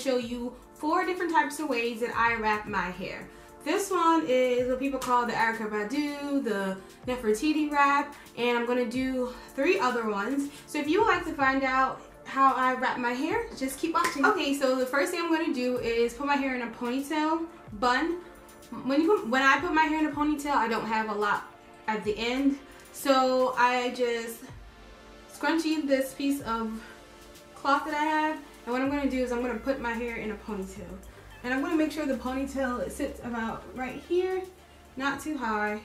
show you 4 different types of ways that I wrap my hair. This one is what people call the Erykah Badu, the Nefertiti wrap, and I'm going to do 3 other ones. So if you would like to find out how I wrap my hair, just keep watching. Okay, so the first thing I'm going to do is put my hair in a ponytail bun. When I put my hair in a ponytail, I don't have a lot at the end, so I just scrunchie this piece of cloth that I have, and what I'm going to do is I'm going to put my hair in a ponytail. And I'm going to make sure the ponytail sits about right here, not too high.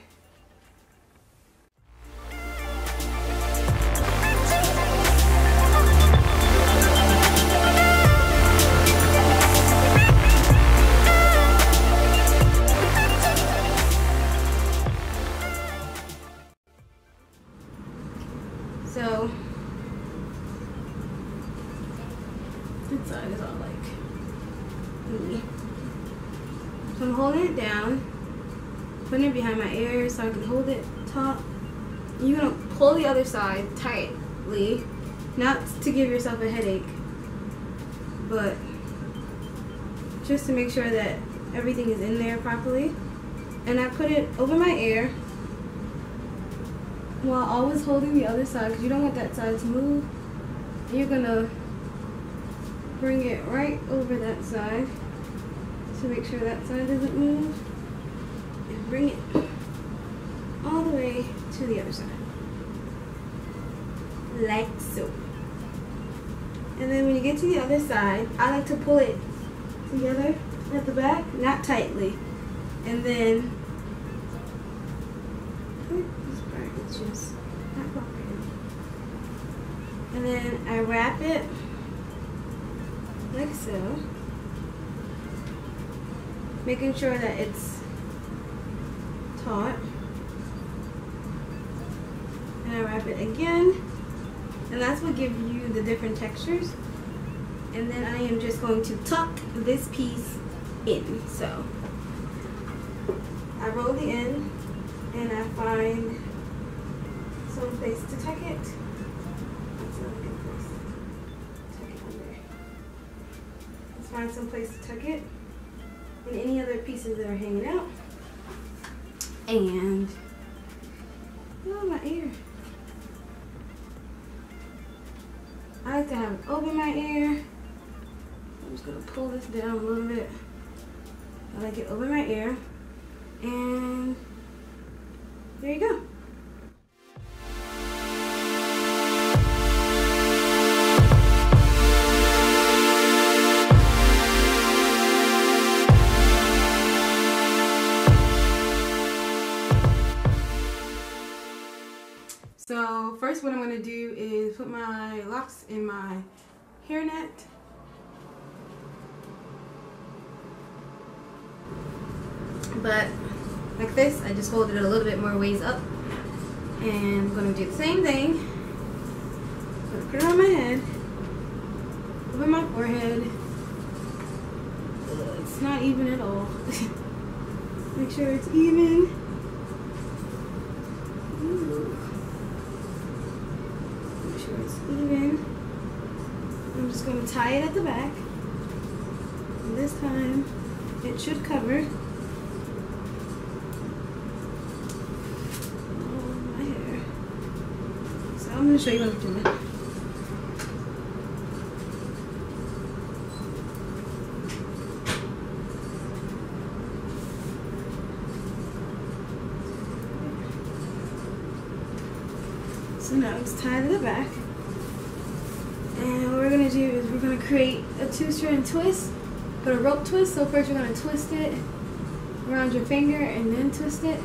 So, this side is all like... So I'm holding it down, putting it behind my ear so I can hold it top. You're going to pull the other side tightly, not to give yourself a headache, but just to make sure that everything is in there properly. And I put it over my ear while always holding the other side, because you don't want that side to move. You're going to bring it right over that side to make sure that side doesn't move, and bring it all the way to the other side, like so. And then when you get to the other side, I like to pull it together at the back, not tightly, and then this part is just not cooperating. And then I wrap it like so, making sure that it's taut, and I wrap it again, and that's what gives you the different textures. And then I am just going to tuck this piece in, so I roll the end and I find some place to tuck it. That's not a good place. Tuck it under. Let's find some place to tuck it and any other pieces that are hanging out. And, oh, my ear. I like to have it over my ear. I'm just gonna pull this down a little bit. I like it over my ear. And there you go. So first what I'm going to do is put my locks in my hairnet. But like this, I just hold it a little bit more ways up. And I'm going to do the same thing. I'm going to put it on my head, over my forehead. Ugh, it's not even at all. Make sure it's even. Ooh. It's even. I'm just going to tie it at the back, and this time it should cover all my hair. So I'm going to show you what I'm doing. So now it's tied to the back, and what we're going to do is we're going to create a 2-strand twist, but a rope twist. So first you're going to twist it around your finger and then twist it.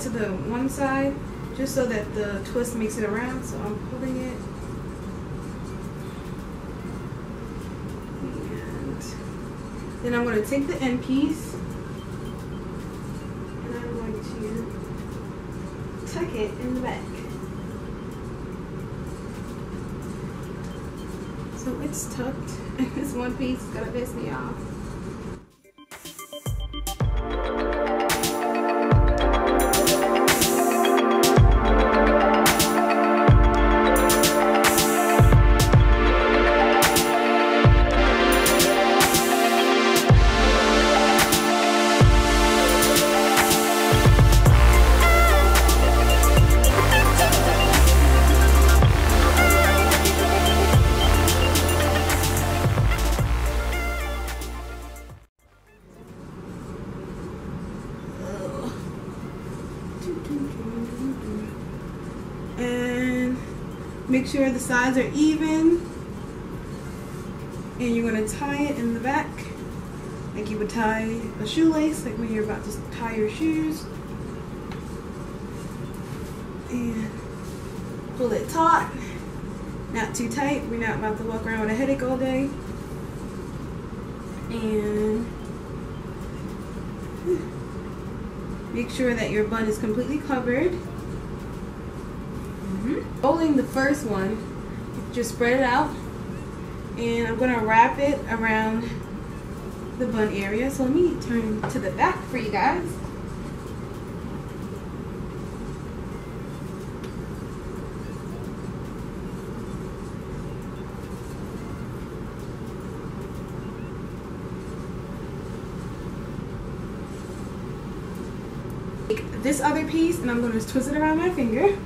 To the one side, just so that the twist makes it around. So I'm pulling it, and then I'm going to take the end piece and I'm going to tuck head and back. So it's tucked, and this one piece is gonna piss me off. And make sure the sides are even, and you're going to tie it in the back like you would tie a shoelace, like when you're about to tie your shoes, and pull it taut, not too tight. We're not about to walk around with a headache all day. And make sure that your bun is completely covered. Rolling the first one, just spread it out, and I'm gonna wrap it around the bun area. So let me turn to the back for you guys. Take this other piece, and I'm gonna just twist it around my finger.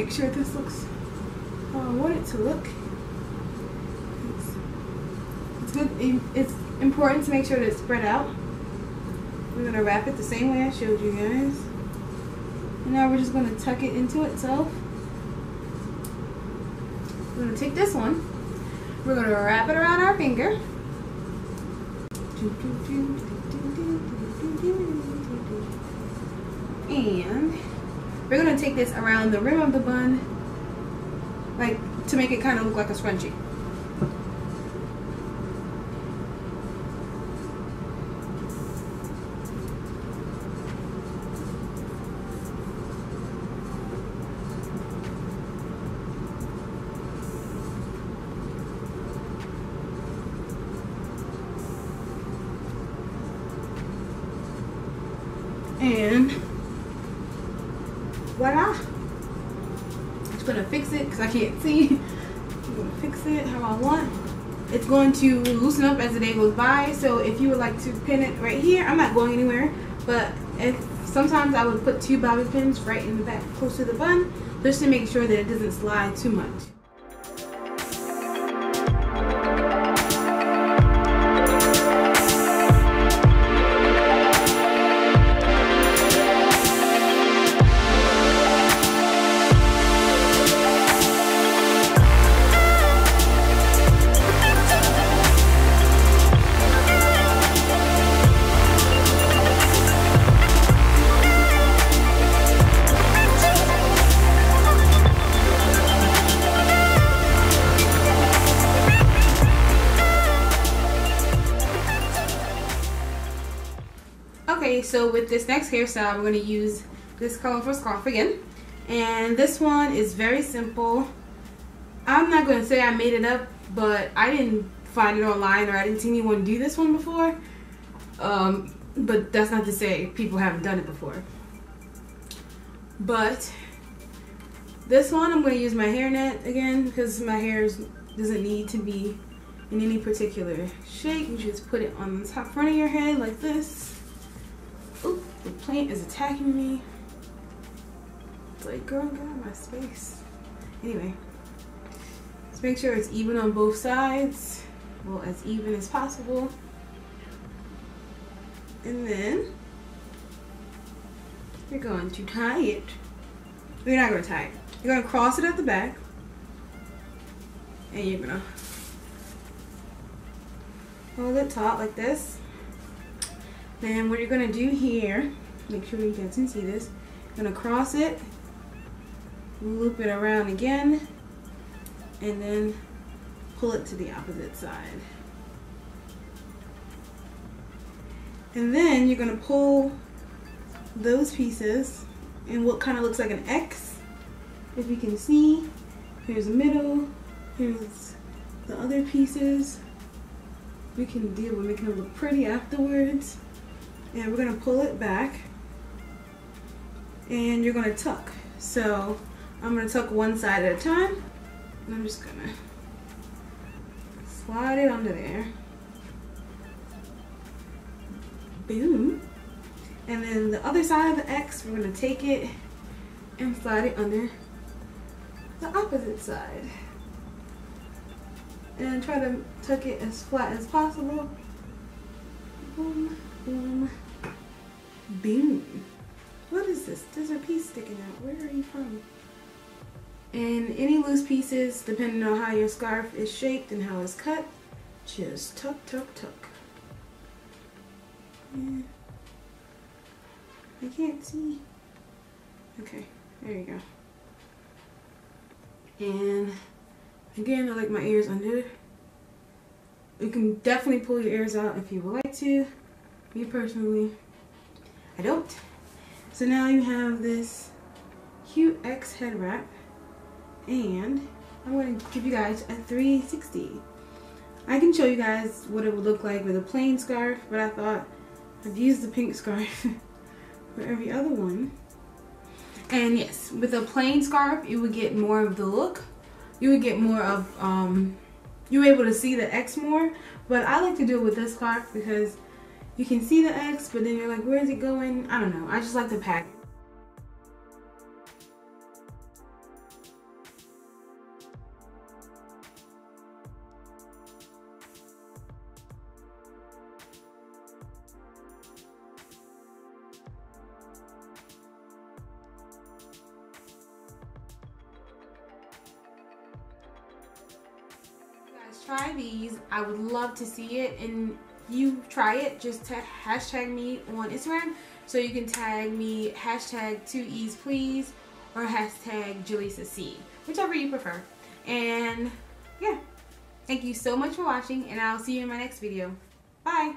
Make sure this looks how I want it to look. It's good. It's important to make sure that it's spread out. We're gonna wrap it the same way I showed you guys. And now we're just gonna tuck it into itself. We're gonna take this one. We're gonna wrap it around our finger. And we're gonna take this around the rim of the bun, like to make it kind of look like a scrunchie. And voila! I'm just gonna fix it because I can't see. I'm gonna fix it how I want. It's going to loosen up as the day goes by. So if you would like to pin it right here, I'm not going anywhere. But sometimes I would put two bobby pins right in the back, close to the bun, just to make sure that it doesn't slide too much. So with this next hairstyle, we're going to use this colorful scarf again, and this one is very simple. I'm not going to say I made it up, but I didn't find it online, or I didn't see anyone do this one before, but that's not to say people haven't done it before. But this one, I'm going to use my hairnet again because my hair doesn't need to be in any particular shape. You just put it on the top front of your head like this. Oop, the plant is attacking me. It's like, girl, get out of my space. Anyway, just make sure it's even on both sides. Well, as even as possible. And then, you're going to tie it. You're not going to tie it. You're going to cross it at the back. And you're going to hold it taut like this. Then what you're going to do here, make sure you guys can see this, you're going to cross it, loop it around again, and then pull it to the opposite side. And then you're going to pull those pieces in what kind of looks like an X. If you can see, here's the middle, here's the other pieces. We can deal with making it look pretty afterwards. And we're gonna pull it back and you're gonna tuck. So I'm gonna tuck one side at a time and I'm just gonna slide it under there. Boom. And then the other side of the X, we're gonna take it and slide it under the opposite side. And try to tuck it as flat as possible. Boom, boom, boom. What is this? There's a piece sticking out. Where are you from? And any loose pieces, depending on how your scarf is shaped and how it's cut, just tuck, tuck, tuck. Yeah. I can't see. Okay, there you go. And again, I like my ears under. You can definitely pull your ears out if you would like to. Me personally, I don't. So now you have this cute X head wrap, and I'm going to give you guys a 360. I can show you guys what it would look like with a plain scarf, but I thought I've used the pink scarf for every other one. And yes, with a plain scarf, you would get more of the look. You would get more of, you're able to see the X more, but I like to do it with this scarf because you can see the X, but then you're like, where is it going? I don't know, I just like the pattern. Try these. I would love to see it, and if you try it, just hashtag me on Instagram. So you can tag me #2eesplease or #JaleesaC, whichever you prefer. And yeah, thank you so much for watching, and I'll see you in my next video. Bye.